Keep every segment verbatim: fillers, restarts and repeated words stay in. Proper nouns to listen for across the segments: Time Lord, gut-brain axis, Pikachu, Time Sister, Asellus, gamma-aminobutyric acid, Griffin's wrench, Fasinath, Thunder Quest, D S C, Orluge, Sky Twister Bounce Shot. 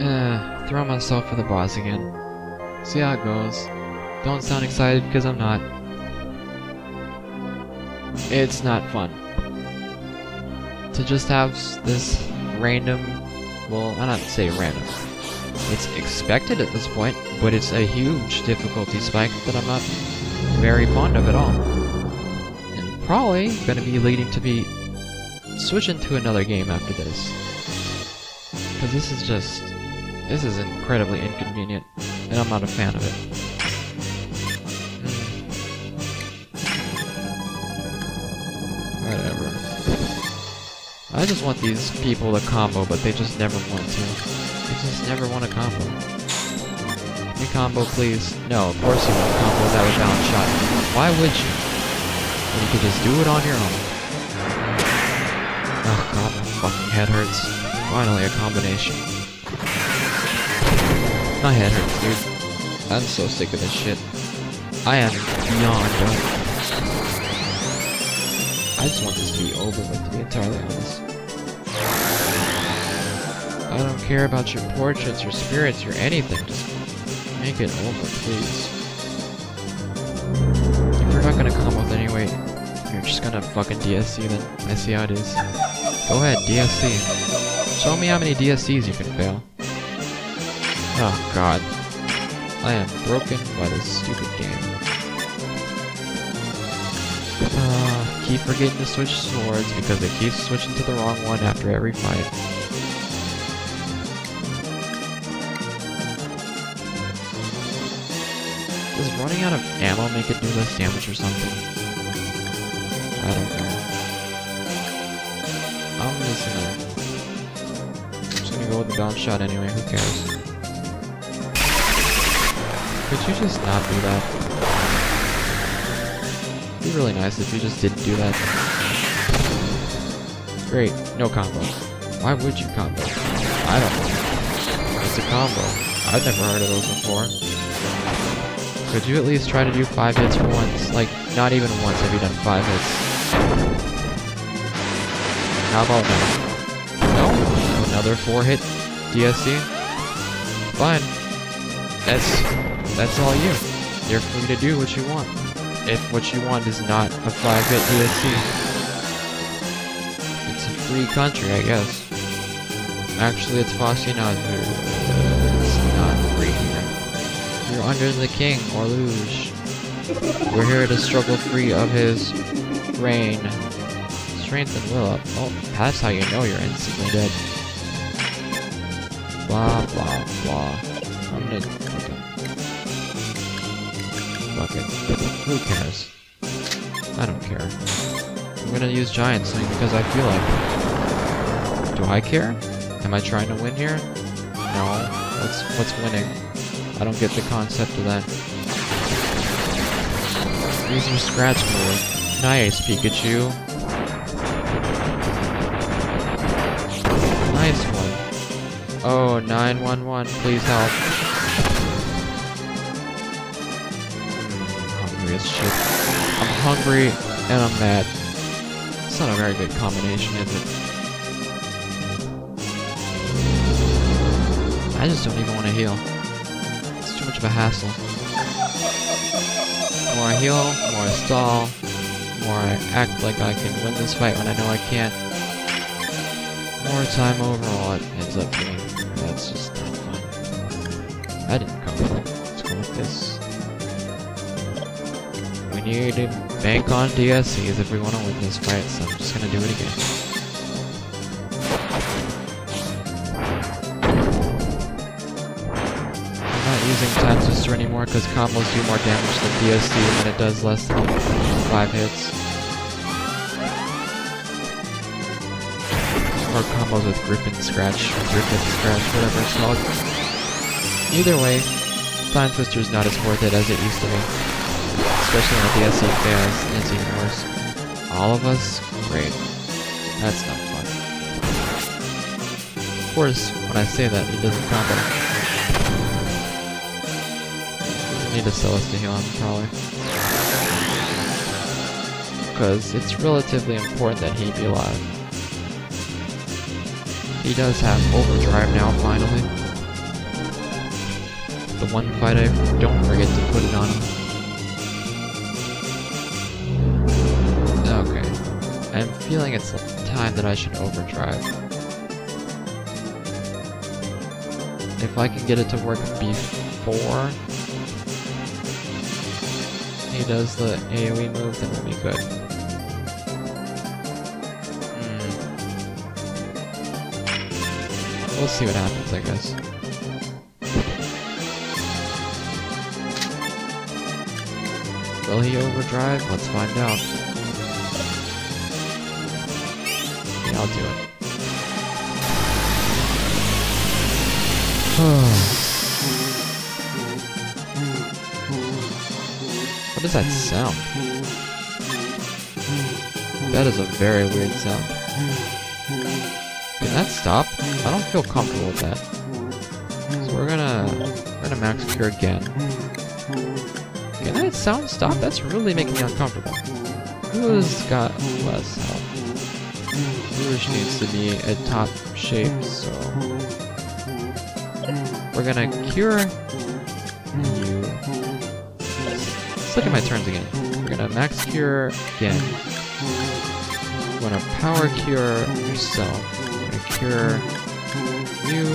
Eh, throw myself for the boss again. See how it goes. Don't sound excited because I'm not. It's not fun. To just have this random, well, I don't say random. It's expected at this point, but it's a huge difficulty spike that I'm not very fond of at all. And probably gonna be leading to be switching to another game after this. Because this is just, this is incredibly inconvenient, and I'm not a fan of it. Whatever. I just want these people to combo, but they just never want to. They just never want to combo. Can you combo, please? No, of course you won't combo that with Bounce Shot. Why would you? You could just do it on your own. Oh god, my fucking head hurts. Finally a combination. My head hurts, dude. I'm so sick of this shit. I am beyond done. I just want this to be over with, to be entirely honest. I don't care about your portraits, your spirits, or anything. Just make it over, please. If you're not gonna come with anyway, you're just gonna fucking D S C then. I see how it is. Go ahead, D S C. Show me how many D S Cs you can fail. Oh god. I am broken by this stupid game. Uh, Keep forgetting to switch swords because they keep switching to the wrong one after every fight. Does running out of ammo make it do less damage or something? I don't know. I'm just gonna... I'm just gonna go with the bounce shot anyway, who cares? Could you just not do that? It'd be really nice if you just didn't do that. Great, no combo. Why would you combo? I don't know. It's a combo. I've never heard of those before. Could you at least try to do five hits for once? Like, not even once have you done five hits. How about no? No? Another four hit D S C? Fine. That's, that's all you. You're free to do what you want. If what you want is not a five-hit U S C. It's a free country, I guess. Actually, it's Fasinath. It's not free here. You're under the king, Orluge. We're here to struggle free of his reign. Strength and will up. Oh, that's how you know you're instantly dead. Blah, blah, blah. I'm gonna... Okay. Fuck it. Who cares? I don't care. I'm gonna use Giant Sling because I feel like it. Do I care? Am I trying to win here? No. What's, what's winning? I don't get the concept of that. These are scratch mode. Nice, Pikachu. Nice one. Oh, nine one one, please help. Shit. I'm hungry and I'm mad. It's not a very good combination, is it? I just don't even want to heal. It's too much of a hassle. More I heal, more I stall, more I act like I can win this fight when I know I can't. More time overall it ends up being. That's just not fun. I didn't come. Let's go with this. We need to bank on D S Cs if we want to win this fight, so I'm just gonna do it again. I'm not using Time Sister anymore because combos do more damage than D S C when it does less than five hits. Or combos with Griffin's Scratch, Griffin's Scratch, whatever it's called. Either way, Time Twister is not as worth it as it used to be. Especially when the D S C fails, it's even worse. All of us? Great. That's not fun. Of course, when I say that, it doesn't combo. I need to sell us to heal him, probably. Because it's relatively important that he be alive. He does have overdrive now, finally. the one fight I don't forget to put it on him. Okay. I'm feeling it's time that I should overdrive. If I can get it to work before he does the AoE move, then we'll be good. Hmm. We'll see what happens, I guess. Will he overdrive? Let's find out. Yeah, I'll do it. What does that sound? That is a very weird sound. Can that stop? I don't feel comfortable with that. So we're gonna we're gonna max cure again. Can that sound stop? That's really making me uncomfortable. Who's got less health? Rouge needs to be at top shape, so we're gonna cure you. Let's look at my turns again. We're gonna max cure again. We're gonna power cure yourself. We're gonna cure you.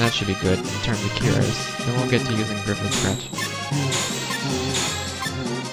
That should be good in terms of cures. Then we'll get to using Griffin's wrench.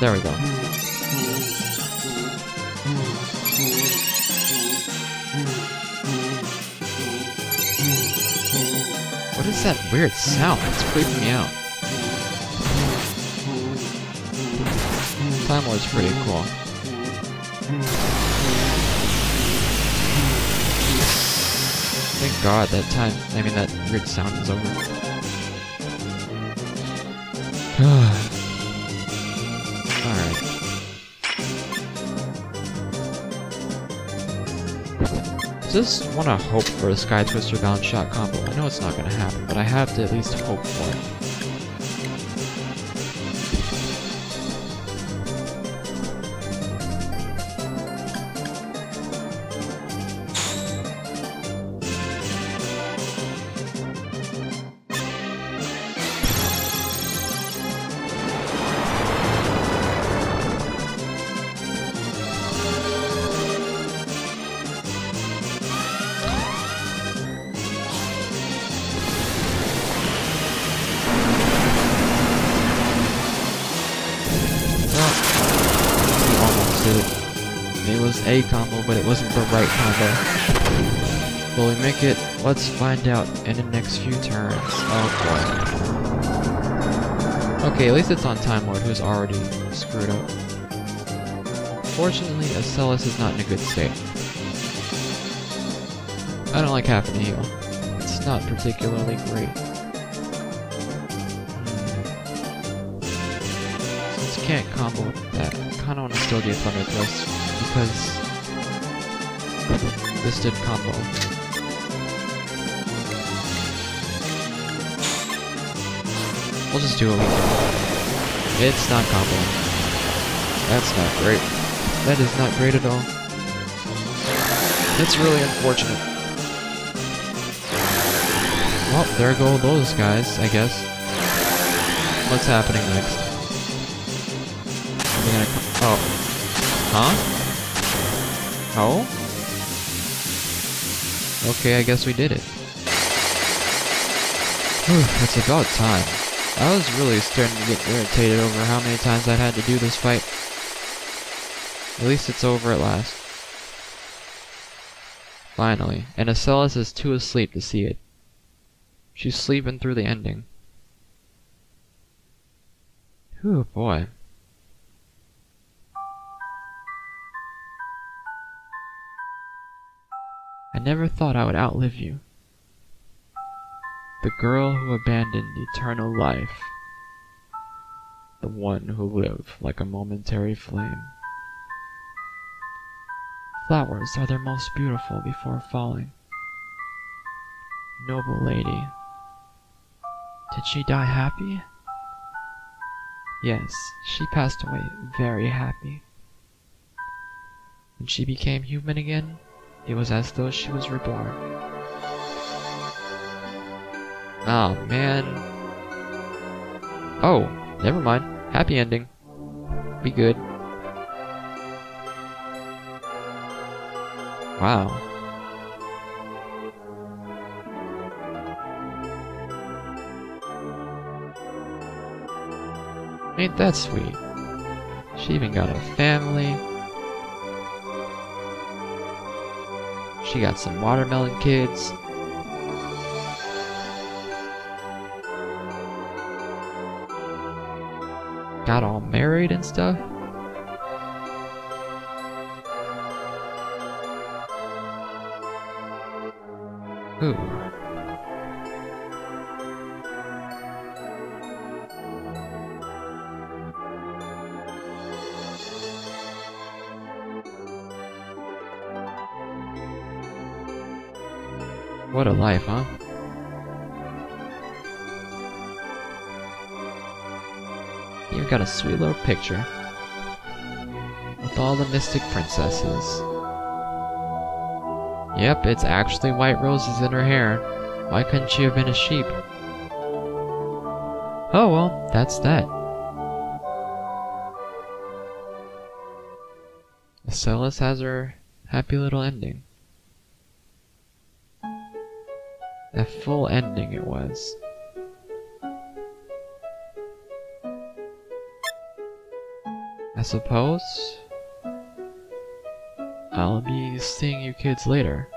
There we go. What is that weird sound? It's creeping me out. Time Lord's pretty cool. Thank God that time, I mean that weird sound is over. Alright. I just want to hope for a Sky Twister Bounce Shot combo. I know it's not going to happen, but I have to at least hope for it. A combo, but it wasn't the right combo. Will we make it? Let's find out in the next few turns. Oh boy. Okay, at least it's on Time Lord, who's already screwed up. Fortunately, Asellus is not in a good state. I don't like having to heal. It's not particularly great. Since can't combo with that, I kinda wanna still do a Thunder Quest, because this did combo. We'll just do what we can. It's not combo. That's not great. That is not great at all. It's really unfortunate. Well, there go those guys, I guess. What's happening next? We're gonna come. Oh. Huh? Oh? Okay, I guess we did it. Whew, it's about time. I was really starting to get irritated over how many times I'd had to do this fight. At least it's over at last. Finally. And Asellus is too asleep to see it. She's sleeping through the ending. Whew, boy. I never thought I would outlive you. The girl who abandoned eternal life. The one who lived like a momentary flame. Flowers are their most beautiful before falling. Noble lady. Did she die happy? Yes, she passed away very happy. When she became human again, it was as though she was reborn. Oh, man. Oh, never mind. Happy ending. Be good. Wow. Ain't that sweet? She even got a family. She got some watermelon kids. Got all married and stuff. Ooh. What a life, huh? You've got a sweet little picture with all the mystic princesses. Yep, it's actually white roses in her hair. Why couldn't she have been a sheep? Oh well, that's that. Asellus has her happy little ending. A full ending it was. I suppose I'll be seeing you kids later.